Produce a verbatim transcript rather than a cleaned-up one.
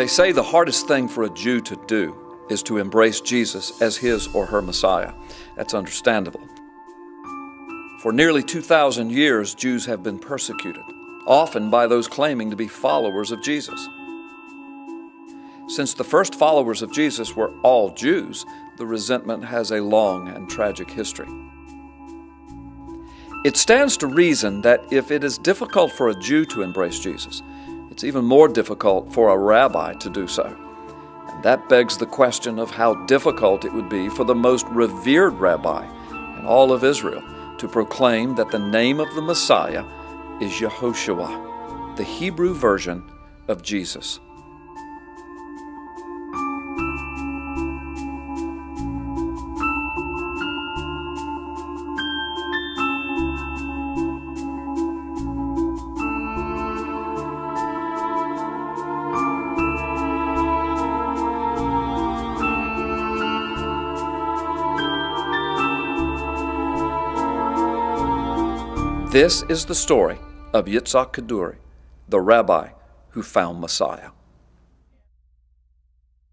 They say the hardest thing for a Jew to do is to embrace Jesus as his or her Messiah. That's understandable. For nearly two thousand years, Jews have been persecuted, often by those claiming to be followers of Jesus. Since the first followers of Jesus were all Jews, the resentment has a long and tragic history. It stands to reason that if it is difficult for a Jew to embrace Jesus, it's even more difficult for a rabbi to do so. And that begs the question of how difficult it would be for the most revered rabbi in all of Israel to proclaim that the name of the Messiah is Yehoshua, the Hebrew version of Jesus. This is the story of Yitzhak Kaduri, the rabbi who found Messiah.